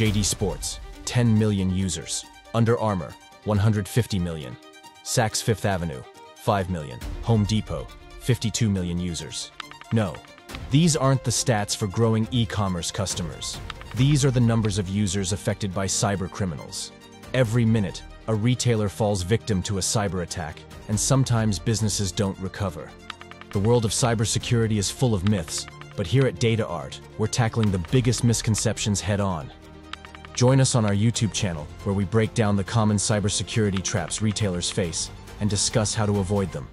JD Sports, 10 million users. Under Armour, 150 million. Saks Fifth Avenue, 5 million. Home Depot, 52 million users. No, these aren't the stats for growing e-commerce customers. These are the numbers of users affected by cyber criminals. Every minute, a retailer falls victim to a cyber attack, and sometimes businesses don't recover. The world of cybersecurity is full of myths, but here at DataArt, we're tackling the biggest misconceptions head-on. Join us on our YouTube channel, where we break down the common cybersecurity traps retailers face and discuss how to avoid them.